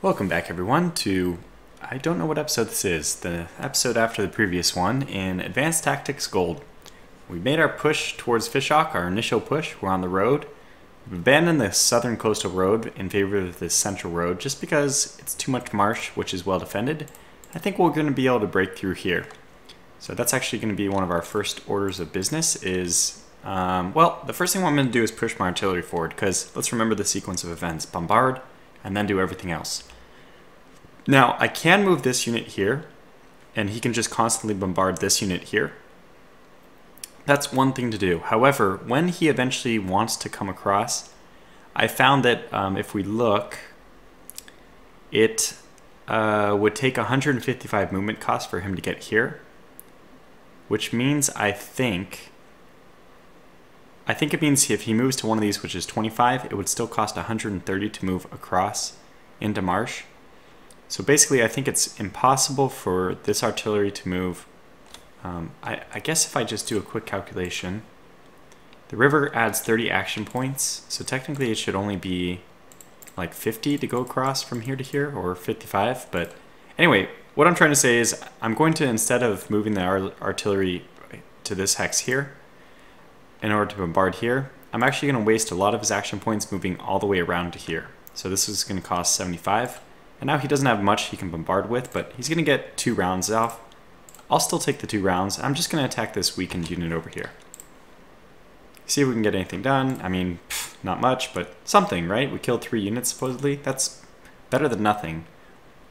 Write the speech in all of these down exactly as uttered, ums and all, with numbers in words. Welcome back, everyone, to, I don't know what episode this is, the episode after the previous one in Advanced Tactics Gold. We made our push towards Fischach, our initial push. We're on the road. We've abandoned the southern coastal road in favor of the central road just because it's too much marsh, which is well defended. I think we're going to be able to break through here. So that's actually going to be one of our first orders of business is, um, well, the first thing I'm going to do is push my artillery forward because let's remember the sequence of events. Bombard, and then do everything else. Now, I can move this unit here, and he can just constantly bombard this unit here. That's one thing to do. However, when he eventually wants to come across, I found that um, if we look, it uh, would take one hundred fifty-five movement cost for him to get here, which means I think, I think it means if he moves to one of these, which is twenty-five, it would still cost one hundred thirty to move across into marsh. So basically, I think it's impossible for this artillery to move. Um, I, I guess if I just do a quick calculation, the river adds thirty action points. So technically, it should only be like fifty to go across from here to here, or fifty-five. But anyway, what I'm trying to say is I'm going to, instead of moving the artillery to this hex here, in order to bombard here, I'm actually going to waste a lot of his action points moving all the way around to here. So this is going to cost seventy-five. And now he doesn't have much he can bombard with, but he's going to get two rounds off. I'll still take the two rounds. I'm just going to attack this weakened unit over here. See if we can get anything done. I mean, pff, not much, but something, right? We killed three units, supposedly. That's better than nothing,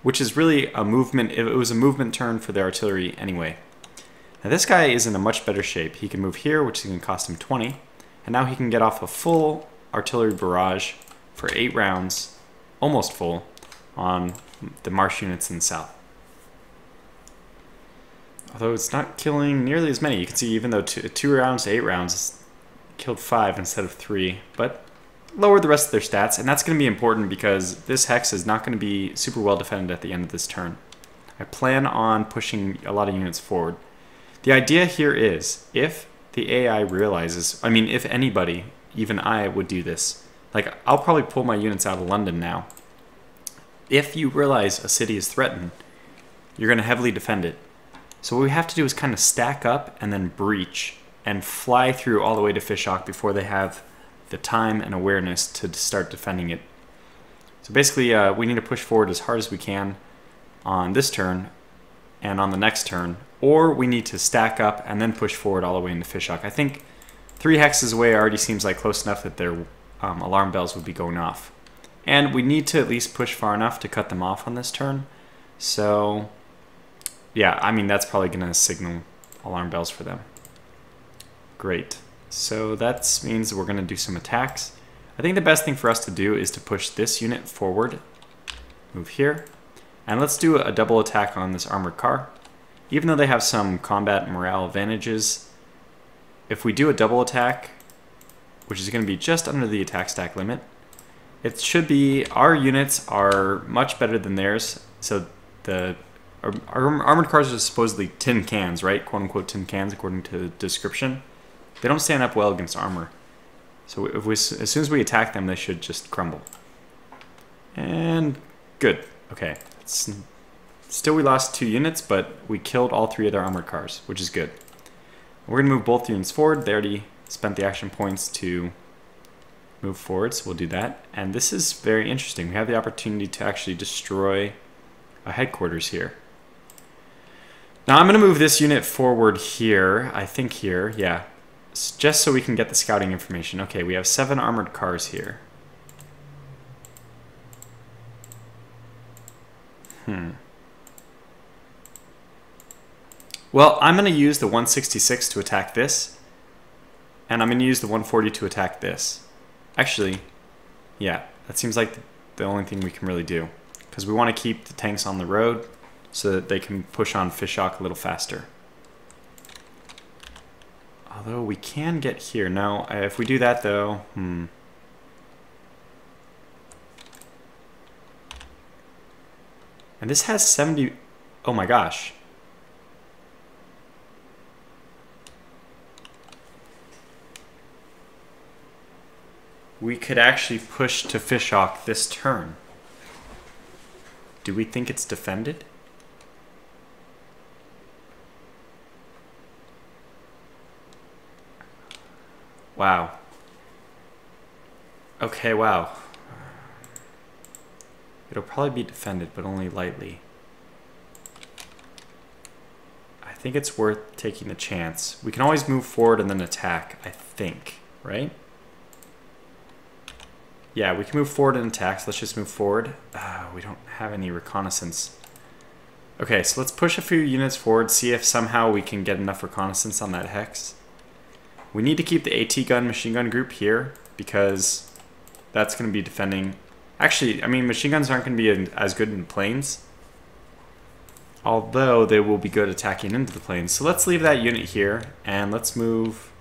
which is really a movement. It was a movement turn for the artillery anyway. Now this guy is in a much better shape. He can move here, which is going to cost him twenty, and now he can get off a full artillery barrage for eight rounds, almost full, on the marsh units in the south. Although it's not killing nearly as many. You can see even though two, two rounds to eight rounds, killed five instead of three, but lower the rest of their stats, and that's going to be important because this hex is not going to be super well defended at the end of this turn. I plan on pushing a lot of units forward. The idea here is, if the A I realizes, I mean, if anybody, even I, would do this, like, I'll probably pull my units out of London now. If you realize a city is threatened, you're going to heavily defend it. So what we have to do is kind of stack up and then breach and fly through all the way to Fischach before they have the time and awareness to start defending it. So basically, uh, we need to push forward as hard as we can on this turn and on the next turn, or we need to stack up and then push forward all the way into Fischach. I think three hexes away already seems like close enough that their um, alarm bells would be going off. And we need to at least push far enough to cut them off on this turn. So yeah, I mean, that's probably gonna signal alarm bells for them. Great, so that means we're gonna do some attacks. I think the best thing for us to do is to push this unit forward, move here, and let's do a double attack on this armored car. Even though they have some combat morale advantages, if we do a double attack, which is going to be just under the attack stack limit, it should be, our units are much better than theirs. So the our, our armored cars are supposedly tin cans, right? Quote unquote tin cans, according to the description. They don't stand up well against armor. So if we, as soon as we attack them, they should just crumble. And good, okay. It's, Still, we lost two units, but we killed all three of their armored cars, which is good. We're going to move both units forward. They already spent the action points to move forward, so we'll do that. And this is very interesting. We have the opportunity to actually destroy a headquarters here. Now, I'm going to move this unit forward here. I think here, yeah, just so we can get the scouting information. Okay, we have seven armored cars here. Hmm. Well, I'm going to use the one sixty-six to attack this, and I'm going to use the one forty to attack this. Actually, yeah, that seems like the only thing we can really do, because we want to keep the tanks on the road so that they can push on Fischach a little faster. Although we can get here. No, if we do that, though, hmm. And this has seventy... Oh my gosh. We could actually push to Fischach this turn. Do we think it's defended? Wow. Okay, wow. It'll probably be defended, but only lightly. I think it's worth taking the chance. We can always move forward and then attack, I think, right? Yeah, we can move forward and attack, so let's just move forward. Uh, we don't have any reconnaissance. Okay, so let's push a few units forward, see if somehow we can get enough reconnaissance on that hex. We need to keep the AT gun machine gun group here, because that's going to be defending. Actually, I mean, machine guns aren't going to be in, as good in planes, although they will be good attacking into the planes. So let's leave that unit here, and let's move.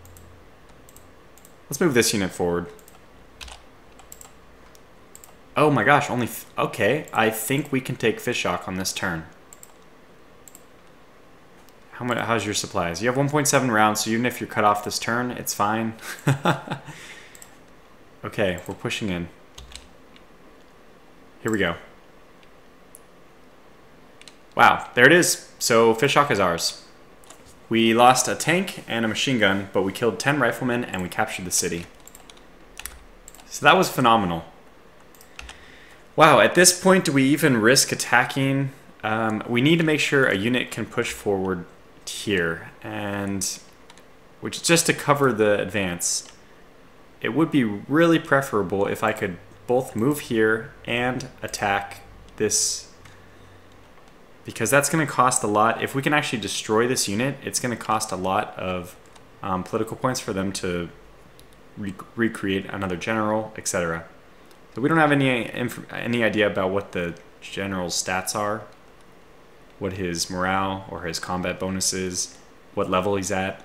Let's move this unit forward. Oh my gosh! Only f okay. I think we can take Fischach on this turn. How much? How's your supplies? You have one point seven rounds, so even if you're cut off this turn, it's fine. Okay, we're pushing in. Here we go. Wow, there it is. So Fischach is ours. We lost a tank and a machine gun, but we killed ten riflemen and we captured the city. So that was phenomenal. Wow, at this point, do we even risk attacking? Um, we need to make sure a unit can push forward here, and which just to cover the advance. It would be really preferable if I could both move here and attack this, because that's going to cost a lot. If we can actually destroy this unit, it's going to cost a lot of um, political points for them to re recreate another general, et cetera. So we don't have any any idea about what the general's stats are, what his morale or his combat bonus is, what level he's at.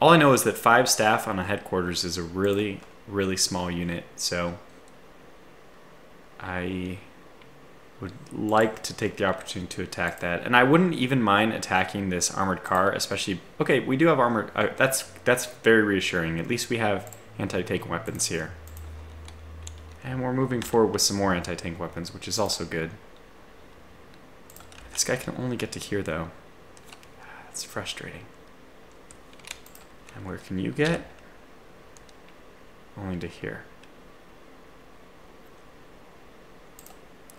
All I know is that five staff on a headquarters is a really, really small unit, so I would like to take the opportunity to attack that. And I wouldn't even mind attacking this armored car, especially... Okay, we do have armored... Uh, that's, that's very reassuring. At least we have anti-tank weapons here. And we're moving forward with some more anti-tank weapons, which is also good. This guy can only get to here, though. That's frustrating. And where can you get? Only to here.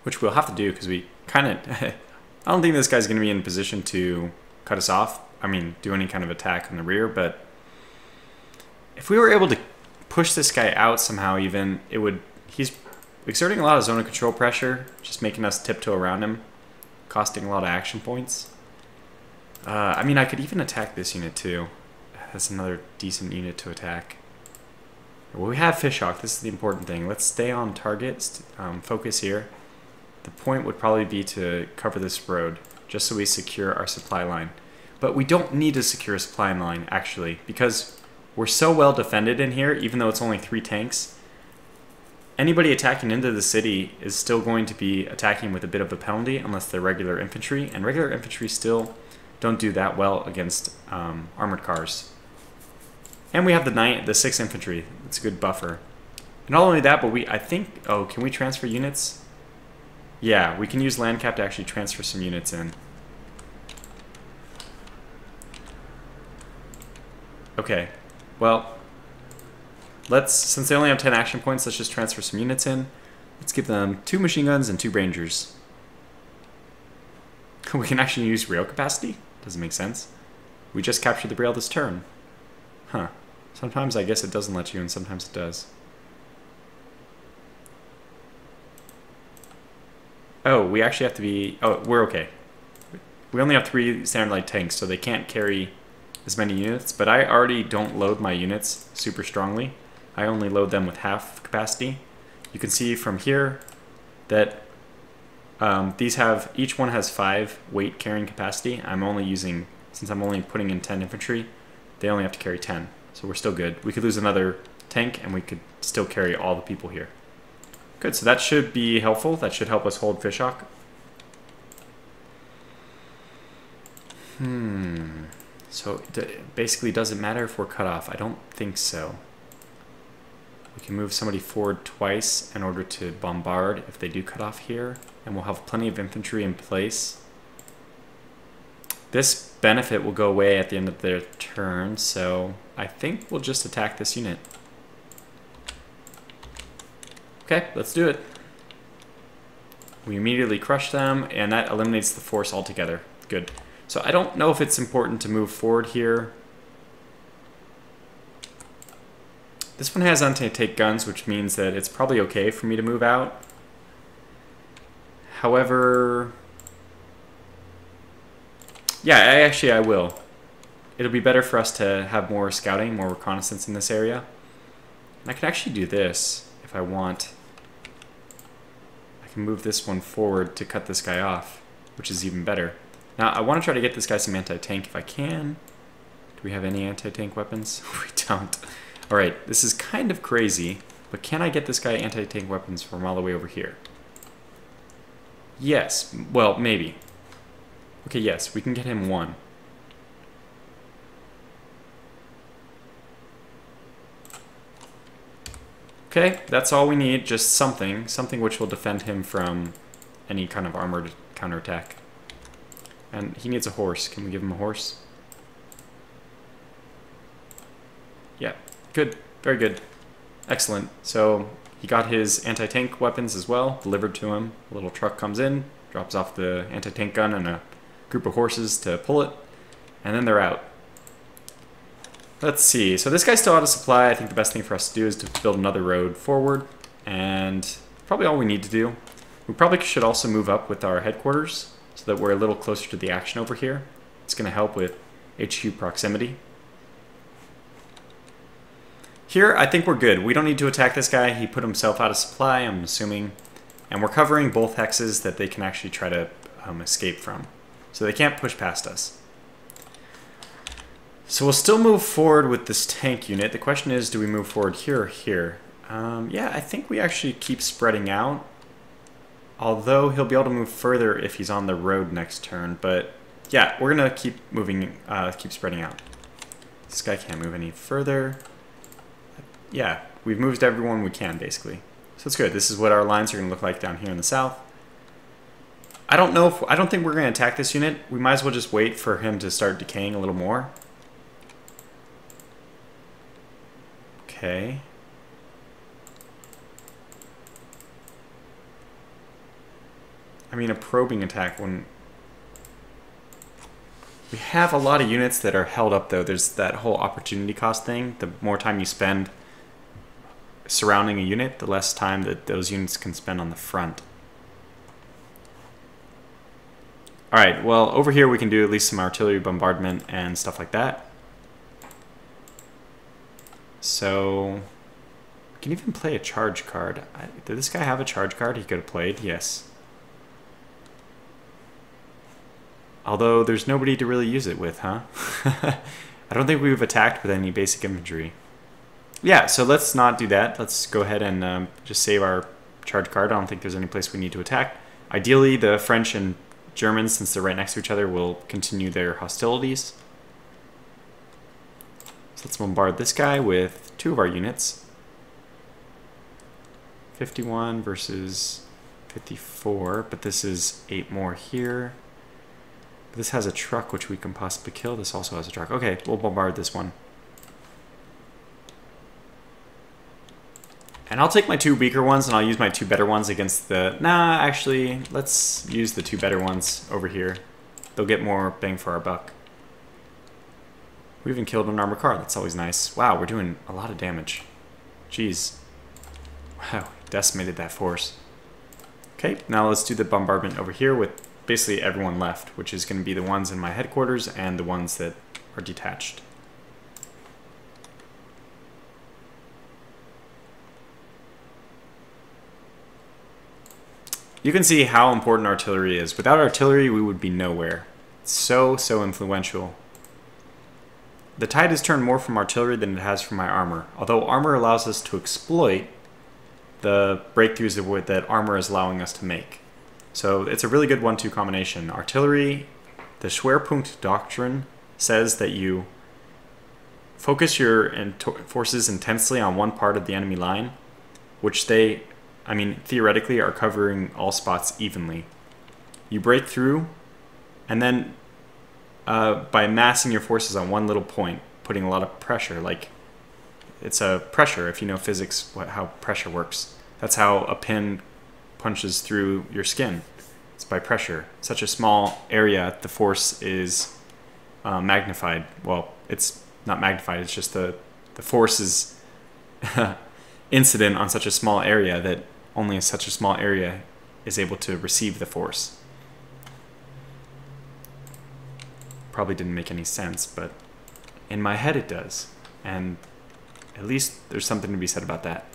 Which we'll have to do, because we kind of... I don't think this guy's going to be in position to cut us off. I mean, do any kind of attack on the rear, but... If we were able to push this guy out somehow, even, it would... He's exerting a lot of zone of control pressure, just making us tiptoe around him, costing a lot of action points. Uh, I mean, I could even attack this unit, too. That's another decent unit to attack. Well, we have Fischach. This is the important thing. Let's stay on target, um, focus here. The point would probably be to cover this road, just so we secure our supply line. But we don't need to secure a supply line, actually, because we're so well defended in here, even though it's only three tanks. Anybody attacking into the city is still going to be attacking with a bit of a penalty, unless they're regular infantry, and regular infantry still don't do that well against um, armored cars. And we have the nine, the six infantry. It's a good buffer. And not only that, but we I think oh, can we transfer units? Yeah, we can use land cap to actually transfer some units in. Okay. Well, let's since they only have ten action points, let's just transfer some units in. Let's give them two machine guns and two rangers. We can actually use rail capacity? Doesn't make sense. We just captured the rail this turn. Huh. Sometimes I guess it doesn't let you, and sometimes it does. Oh, we actually have to be... Oh, we're okay. We only have three standard light tanks, so they can't carry as many units, but I already don't load my units super strongly. I only load them with half capacity. You can see from here that um, these have... Each one has five weight carrying capacity. I'm only using... Since I'm only putting in ten infantry, they only have to carry ten, so we're still good. We could lose another tank, and we could still carry all the people here. Good, so that should be helpful. That should help us hold Fischach. Hmm. So it basically doesn't matter if we're cut off. I don't think so. We can move somebody forward twice in order to bombard if they do cut off here, and we'll have plenty of infantry in place. This benefit will go away at the end of their turn, so I think we'll just attack this unit. Okay, let's do it. We immediately crush them, and that eliminates the force altogether. Good. So I don't know if it's important to move forward here. This one has anti-tank guns, which means that it's probably okay for me to move out. However, yeah, I actually I will. It'll be better for us to have more scouting, more reconnaissance in this area. And I can actually do this if I want. I can move this one forward to cut this guy off, which is even better. Now, I want to try to get this guy some anti-tank if I can. Do we have any anti-tank weapons? We don't. All right, this is kind of crazy, but can I get this guy anti-tank weapons from all the way over here? Yes, well, maybe. Okay, yes, we can get him one. Okay, that's all we need, just something. Something which will defend him from any kind of armored counterattack. And he needs a horse. Can we give him a horse? Yeah, good. Very good. Excellent. So he got his anti-tank weapons as well, delivered to him. A little truck comes in, drops off the anti-tank gun and a group of horses to pull it, and then they're out. Let's see, so this guy's still out of supply. I think the best thing for us to do is to build another road forward, and probably all we need to do. We probably should also move up with our headquarters so that we're a little closer to the action over here. It's gonna help with H Q proximity. Here, I think we're good. We don't need to attack this guy. He put himself out of supply, I'm assuming, and we're covering both hexes that they can actually try to um, escape from. So they can't push past us. So we'll still move forward with this tank unit. The question is, do we move forward here or here? Um, yeah, I think we actually keep spreading out. Although he'll be able to move further if he's on the road next turn. But yeah, we're gonna keep moving, uh, keep spreading out. This guy can't move any further. Yeah, we've moved everyone we can basically. So it's good. This is what our lines are gonna look like down here in the south. I don't know if, I don't think we're gonna attack this unit. We might as well just wait for him to start decaying a little more. Okay. I mean, a probing attack wouldn't... We have a lot of units that are held up, though. There's that whole opportunity cost thing. The more time you spend surrounding a unit, the less time that those units can spend on the front. All right, well, over here we can do at least some artillery bombardment and stuff like that. So, we can even play a charge card. I, did this guy have a charge card he could have played? Yes. Although, there's nobody to really use it with, huh? I don't think we've attacked with any basic infantry. Yeah, so let's not do that. Let's go ahead and um, just save our charge card. I don't think there's any place we need to attack. Ideally, the French and Germans, since they're right next to each other, will continue their hostilities. Let's bombard this guy with two of our units. fifty-one versus fifty-four, but this is eight more here. This has a truck which we can possibly kill. This also has a truck. Okay, we'll bombard this one. And I'll take my two weaker ones and I'll use my two better ones against the... Nah, actually, let's use the two better ones over here. They'll get more bang for our buck. We even killed an armored car. That's always nice. Wow, we're doing a lot of damage. Jeez. Wow, decimated that force. Okay, now let's do the bombardment over here with basically everyone left, which is going to be the ones in my headquarters and the ones that are detached. You can see how important artillery is. Without artillery, we would be nowhere. It's so, so influential. The tide has turned more from artillery than it has from my armor. Although armor allows us to exploit the breakthroughs that armor is allowing us to make. So it's a really good one two combination. Artillery, the Schwerpunkt doctrine says that you focus your in forces intensely on one part of the enemy line, which they, I mean, theoretically are covering all spots evenly. You break through, and then uh, by massing your forces on one little point, putting a lot of pressure, like it's a pressure, if you know physics, what, how pressure works. That's how a pin punches through your skin. It's by pressure. Such a small area, the force is uh, magnified. Well, it's not magnified, it's just the, the force is incident on such a small area that only such a small area is able to receive the force. Probably didn't make any sense, but in my head it does. And at least there's something to be said about that.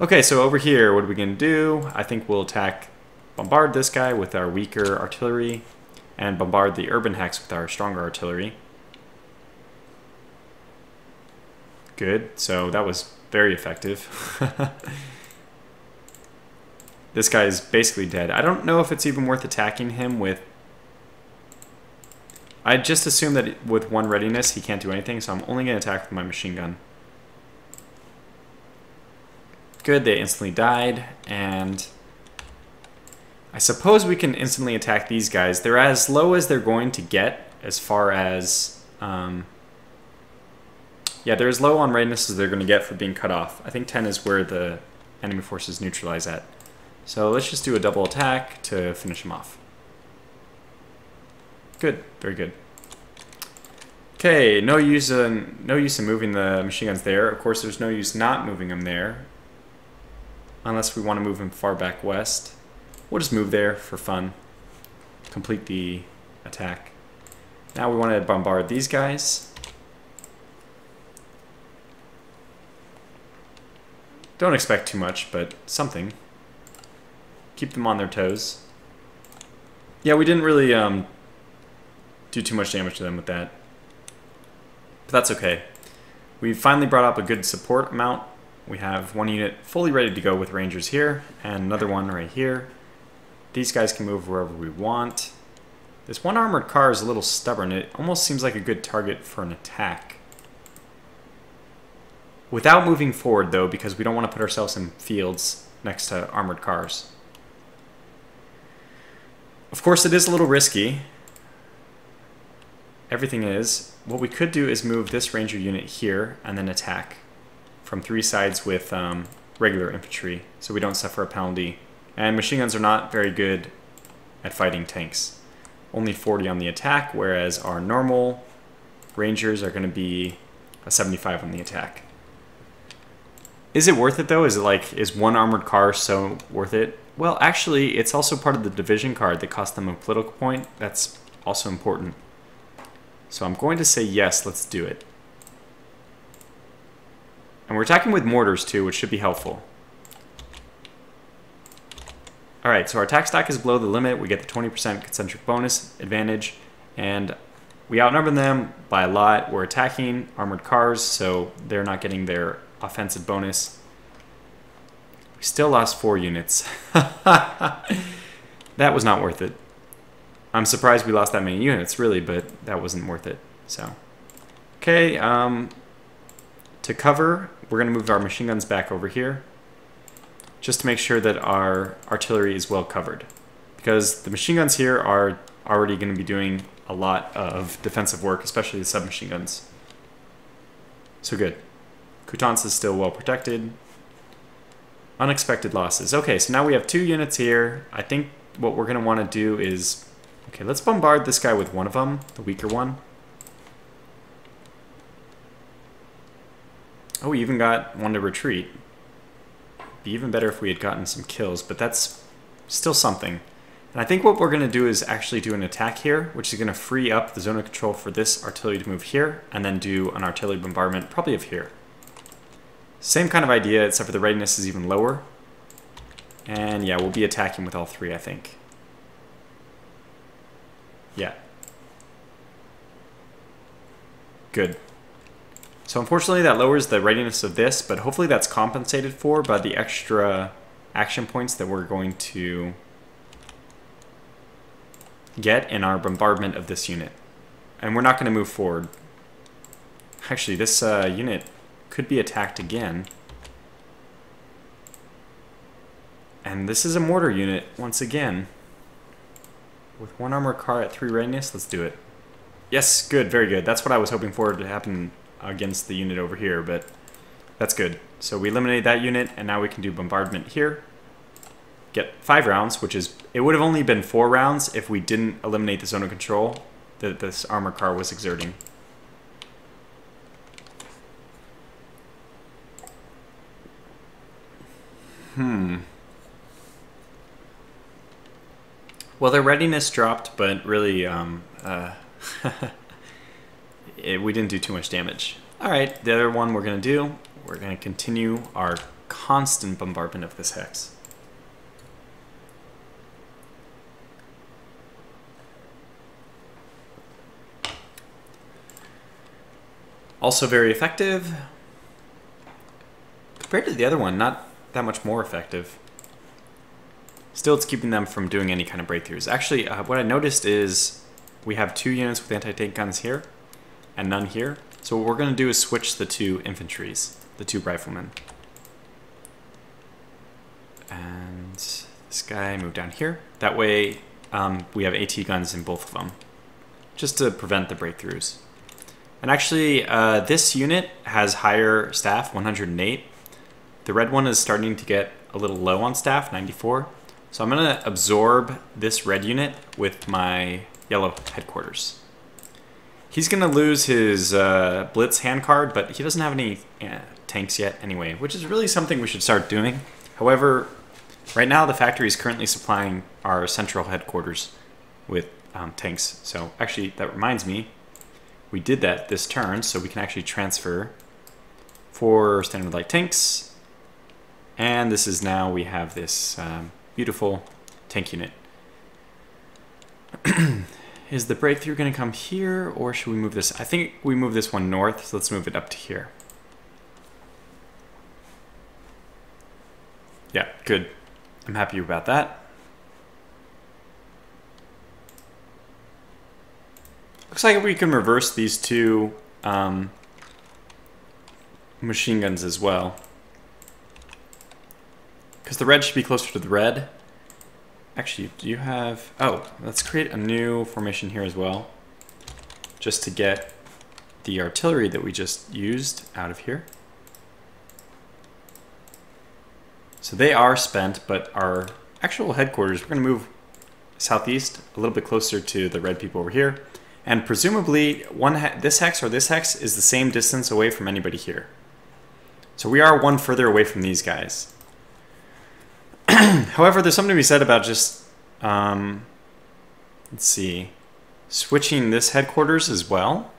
Okay, so over here, what are we gonna do? I think we'll attack, bombard this guy with our weaker artillery and bombard the urban hacks with our stronger artillery. Good, so that was very effective. This guy is basically dead. I don't know if it's even worth attacking him with... I just assume that with one readiness he can't do anything, so I'm only gonna attack with my machine gun. Good, they instantly died, and I suppose we can instantly attack these guys. They're as low as they're going to get as far as um, yeah, they're as low on readiness as they're going to get for being cut off. I think ten is where the enemy forces neutralize at. So let's just do a double attack to finish them off. Good, very good. Okay, no use in, no use in moving the machine guns there. Of course, there's no use not moving them there. Unless we want to move them far back west. We'll just move there for fun. Complete the attack. Now we want to bombard these guys. Don't expect too much, but something. Keep them on their toes. Yeah, we didn't really um, do too much damage to them with that. But that's okay. We finally brought up a good support amount. We have one unit fully ready to go with Rangers here, and another one right here. These guys can move wherever we want. This one armored car is a little stubborn. It almost seems like a good target for an attack. Without moving forward, though, because we don't want to put ourselves in fields next to armored cars. Of course, it is a little risky. Everything is. What we could do is move this Ranger unit here and then attack from three sides with um, regular infantry, so we don't suffer a penalty. And machine guns are not very good at fighting tanks. Only forty on the attack, whereas our normal Rangers are going to be a seventy-five on the attack. Is it worth it though? Is it like, is one armored car so worth it? Well, actually, it's also part of the division card that cost them a political point. That's also important. So I'm going to say yes, let's do it. And we're attacking with mortars too, which should be helpful. All right, so our attack stack is below the limit. We get the twenty percent concentric bonus advantage, and we outnumber them by a lot. We're attacking armored cars, so they're not getting their offensive bonus. We still lost four units. That was not worth it. I'm surprised we lost that many units, really, but that wasn't worth it. So, okay, um, to cover, we're gonna move our machine guns back over here just to make sure that our artillery is well covered, because the machine guns here are already gonna be doing a lot of defensive work, especially the submachine guns. So good. Coutances is still well protected. Unexpected losses. Okay, so now we have two units here. I think what we're gonna wanna do is, okay, let's bombard this guy with one of them, the weaker one. Oh, we even got one to retreat. Be even better if we had gotten some kills, but that's still something. And I think what we're gonna do is actually do an attack here, which is gonna free up the zone of control for this artillery to move here, and then do an artillery bombardment probably of here. Same kind of idea, except for the readiness is even lower. And yeah, we'll be attacking with all three, I think. Yeah. Good. So unfortunately that lowers the readiness of this, but hopefully that's compensated for by the extra action points that we're going to get in our bombardment of this unit. And we're not going to move forward. Actually, this uh, unit could be attacked again. And this is a mortar unit, once again. With one armor car at three readiness, let's do it. Yes, good, very good. That's what I was hoping for to happen against the unit over here, but that's good. So we eliminated that unit, and now we can do bombardment here. Get five rounds, which is... It would have only been four rounds if we didn't eliminate the zone of control that this armor car was exerting. Hmm... Well, their readiness dropped, but really, um, uh, it, we didn't do too much damage. All right, the other one we're going to do, we're going to continue our constant bombardment of this hex. Also very effective. Compared to the other one, not that much more effective. Still, it's keeping them from doing any kind of breakthroughs. Actually, uh, what I noticed is we have two units with anti-tank guns here and none here. So what we're going to do is switch the two infantries, the two riflemen. And this guy moved down here. That way um, we have AT guns in both of them, just to prevent the breakthroughs. And actually, uh, this unit has higher staff, one hundred eight. The red one is starting to get a little low on staff, ninety-four. So I'm going to absorb this red unit with my yellow headquarters. He's going to lose his uh, Blitz hand card, but he doesn't have any uh, tanks yet anyway, which is really something we should start doing. However, right now the factory is currently supplying our central headquarters with um, tanks. So actually, that reminds me, we did that this turn, so we can actually transfer four standard light tanks. And this is now we have this... Um, Beautiful tank unit. Is the breakthrough going to come here, or should we move this? I think we move this one north, so let's move it up to here. Yeah, good. I'm happy about that. Looks like we can reverse these two um, machine guns as well. Because the red should be closer to the red. Actually, do you have... Oh, let's create a new formation here as well, just to get the artillery that we just used out of here. So they are spent, but our actual headquarters, we're going to move southeast, a little bit closer to the red people over here. And presumably, one he this hex or this hex is the same distance away from anybody here. So we are one further away from these guys. However, there's something to be said about just, um, let's see, switching this headquarters as well.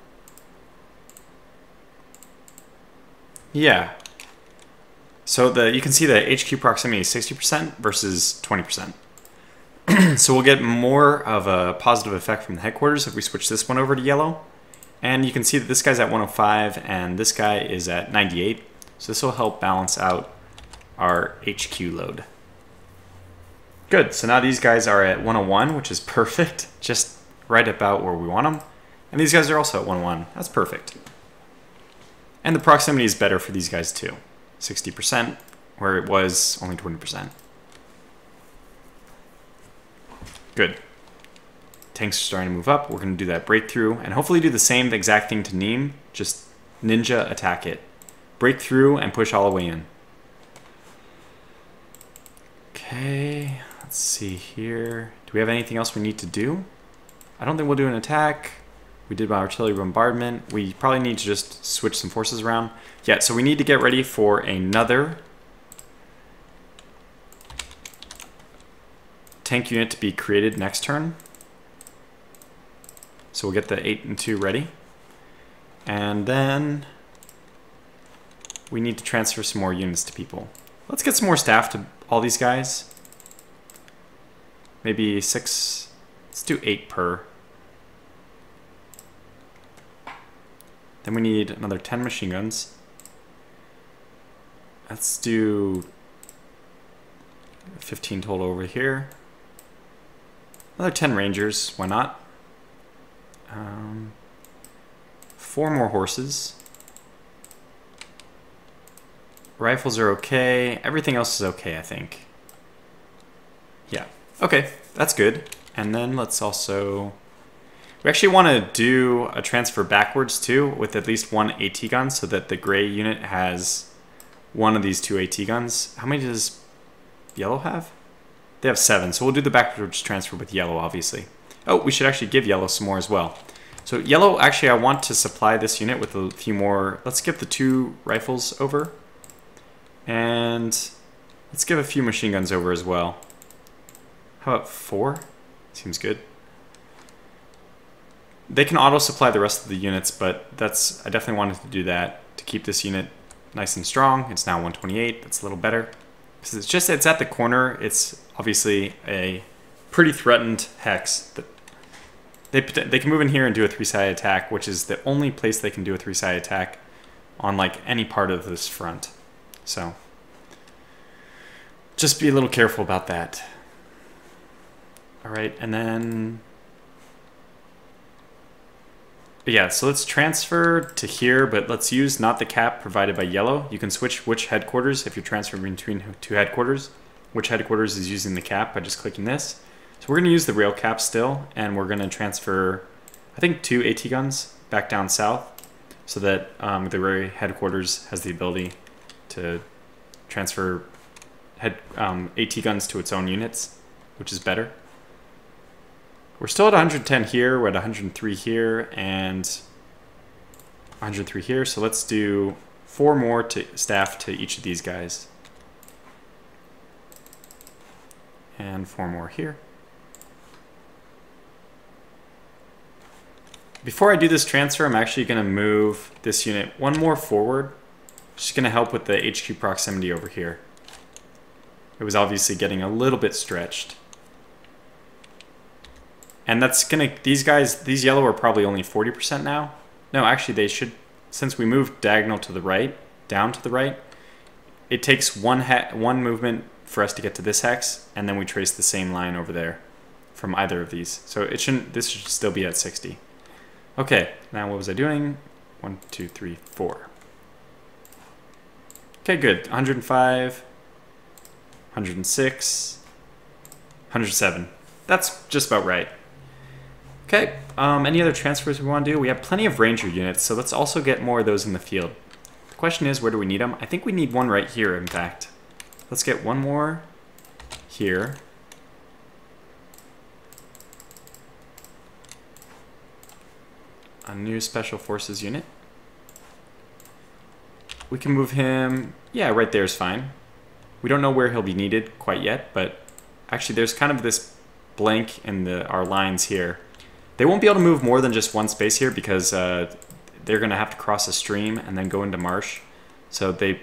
Yeah. So the you can see the H Q proximity is sixty percent versus twenty percent. So we'll get more of a positive effect from the headquarters if we switch this one over to yellow. And you can see that this guy's at one oh five and this guy is at ninety-eight. So this will help balance out our H Q load. Good, so now these guys are at one oh one, which is perfect, just right about where we want them. And these guys are also at one oh one, that's perfect. And the proximity is better for these guys too, sixty percent, where it was only twenty percent. Good. Tanks are starting to move up, we're gonna do that breakthrough, and hopefully do the same exact thing to Nîmes, just ninja attack it. Break through and push all the way in. Okay. Let's see here. Do we have anything else we need to do? I don't think we'll do an attack. We did artillery bombardment. We probably need to just switch some forces around. Yeah, so we need to get ready for another tank unit to be created next turn. So we'll get the eight and two ready. And then we need to transfer some more units to people. Let's get some more staff to all these guys. Maybe six, let's do eight per. Then we need another ten machine guns. Let's do fifteen total over here. Another ten rangers, why not? Um, four more horses. Rifles are okay. Everything else is okay, I think. Yeah. Okay, that's good. And then let's also... We actually want to do a transfer backwards, too, with at least one AT gun, so that the gray unit has one of these two AT guns. How many does yellow have? They have seven, so we'll do the backwards transfer with yellow, obviously. Oh, we should actually give yellow some more as well. So yellow, actually, I want to supply this unit with a few more... Let's skip the two rifles over. And let's give a few machine guns over as well. How about four? Seems good. They can auto-supply the rest of the units, but that's I definitely wanted to do that to keep this unit nice and strong. It's now one twenty-eight. That's a little better. Because it's just, it's at the corner. It's obviously a pretty threatened hex. That they, they can move in here and do a three-sided attack, which is the only place they can do a three-sided attack on like any part of this front. So just be a little careful about that. All right, and then... Yeah, so let's transfer to here, but let's use not the cap provided by yellow. You can switch which headquarters if you're transferring between two headquarters. Which headquarters is using the cap by just clicking this. So we're going to use the rail cap still, and we're going to transfer, I think, two AT guns back down south so that um, the rail headquarters has the ability to transfer head, um, AT guns to its own units, which is better. We're still at one hundred ten here, we're at one hundred three here, and one hundred three here. So let's do four more to staff to each of these guys. And four more here. Before I do this transfer, I'm actually going to move this unit one more forward. Just going to help with the H Q proximity over here. It was obviously getting a little bit stretched. And that's gonna, these guys, these yellow are probably only forty percent now. No, actually they should, since we moved diagonal to the right, down to the right, it takes one he one movement for us to get to this hex, and then we trace the same line over there from either of these. So it shouldn't, this should still be at sixty. Okay, now what was I doing? One, two, three, four. Okay, good, one hundred five, one hundred six, one hundred seven. That's just about right. Okay, um, any other transfers we want to do? We have plenty of ranger units, so let's also get more of those in the field. The question is, where do we need them? I think we need one right here, in fact. Let's get one more here. A new special forces unit. We can move him, yeah, right there is fine. We don't know where he'll be needed quite yet, but actually there's kind of this blank in the, our lines here. They won't be able to move more than just one space here because uh, they're going to have to cross a stream and then go into marsh. So they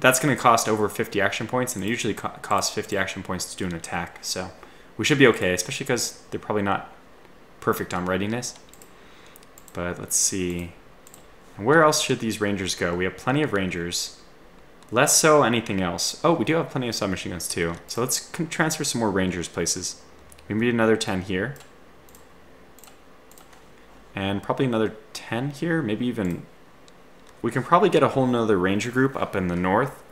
that's going to cost over fifty action points, and they usually co cost fifty action points to do an attack. So we should be okay, especially because they're probably not perfect on readiness. But let's see. And where else should these rangers go? We have plenty of rangers. Less so anything else. Oh, we do have plenty of submachine guns too. So let's transfer some more rangers places. We need another ten here. And probably another ten here, maybe even... We can probably get a whole nother ranger group up in the north,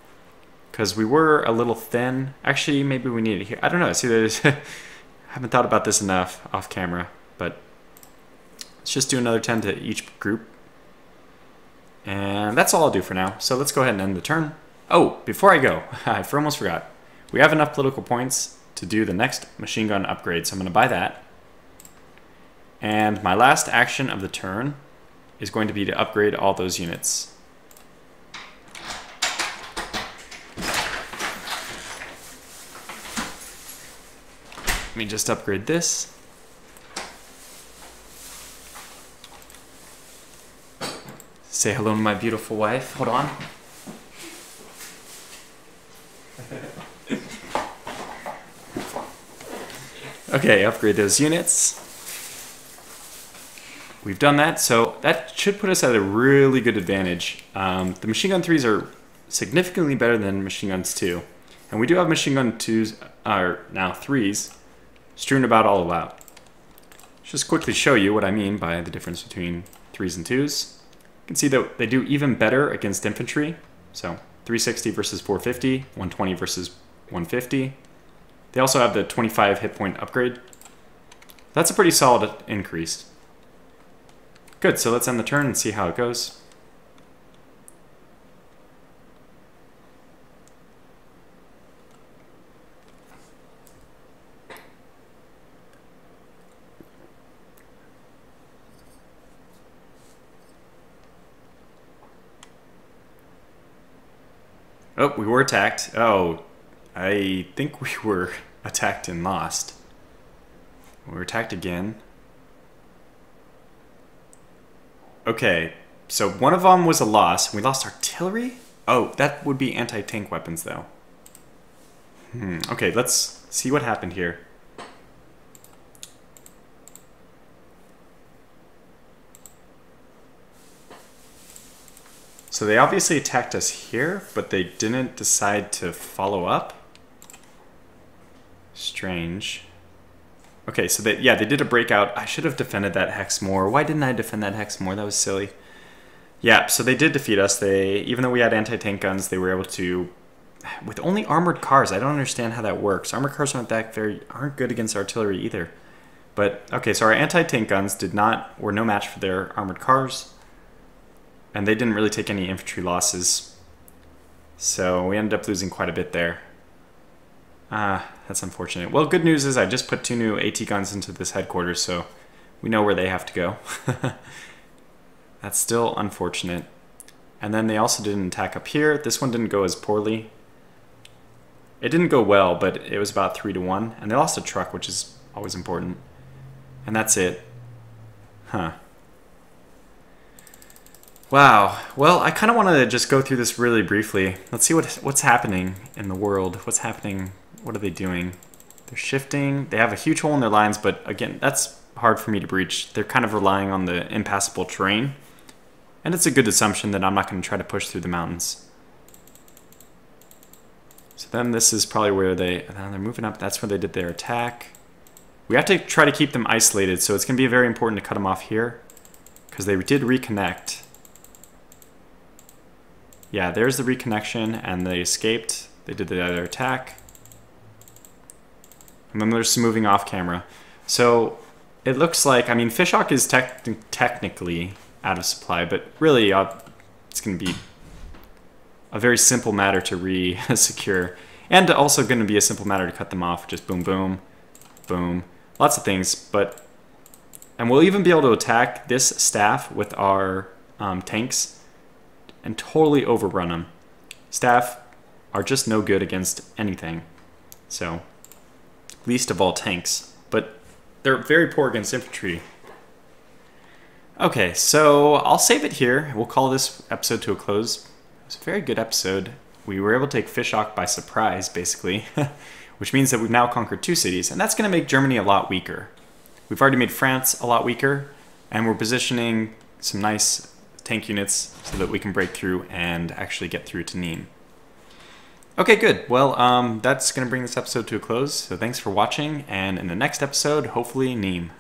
because we were a little thin. Actually, maybe we need it here. I don't know. See, there's... I haven't thought about this enough off camera, but let's just do another ten to each group. And that's all I'll do for now. So let's go ahead and end the turn. Oh, before I go, I almost forgot. We have enough political points to do the next machine gun upgrade, so I'm going to buy that. And my last action of the turn is going to be to upgrade all those units. Let me just upgrade this. Say hello to my beautiful wife. Hold on. Okay, upgrade those units. We've done that, so that should put us at a really good advantage. Um, the machine gun threes are significantly better than machine guns two, and we do have machine gun twos, or now threes, strewn about all about. Just quickly show you what I mean by the difference between threes and twos. You can see that they do even better against infantry, So three sixty versus four fifty, one twenty versus one fifty. They also have the twenty-five hit point upgrade. That's a pretty solid increase. Good, so let's end the turn and see how it goes. Oh, we were attacked. Oh, I think we were attacked and lost. We were attacked again. Okay, so one of them was a loss. We lost artillery? Oh, that would be anti-tank weapons, though. Hmm, okay, let's see what happened here. So they obviously attacked us here, but they didn't decide to follow up. Strange. Okay, so they, yeah, they did a breakout. I should have defended that hex more. Why didn't I defend that hex more? That was silly. Yeah, so they did defeat us. They, even though we had anti-tank guns, they were able to, with only armored cars. I don't understand how that works. Armored cars aren't that very, aren't good against artillery either. But okay, so our anti-tank guns did not, were no match for their armored cars. And they didn't really take any infantry losses. So we ended up losing quite a bit there. Ah, uh, that's unfortunate. Well, good news is I just put two new AT guns into this headquarters, so we know where they have to go. That's still unfortunate. And then they also didn't attack up here. This one didn't go as poorly. It didn't go well, but it was about three to one. And they lost a truck, which is always important. And that's it. Huh. Wow. Well, I kind of want to just go through this really briefly. Let's see what what's happening in the world. What's happening? What are they doing? They're shifting. They have a huge hole in their lines, but again, that's hard for me to breach. They're kind of relying on the impassable terrain. And it's a good assumption that I'm not going to try to push through the mountains. So then this is probably where they... They're moving up. That's where they did their attack. We have to try to keep them isolated, so it's going to be very important to cut them off here. Because they did reconnect. Yeah, there's the reconnection, and they escaped. They did the other attack. And then there's some moving off camera. So it looks like, I mean, Fischach is tec technically out of supply, but really uh, it's going to be a very simple matter to re-secure. And also going to be a simple matter to cut them off. Just boom, boom, boom. Lots of things, but... And we'll even be able to attack this staff with our um, tanks. And totally overrun them. Staff are just no good against anything. So, least of all tanks. But they're very poor against infantry. Okay, so I'll save it here. We'll call this episode to a close. It was a very good episode. We were able to take Fischach by surprise, basically. Which means that we've now conquered two cities. And that's going to make Germany a lot weaker. We've already made France a lot weaker. And we're positioning some nice... tank units so that we can break through and actually get through to Nîmes. Okay, good. Well, um, that's going to bring this episode to a close. So thanks for watching, and in the next episode, hopefully Nîmes.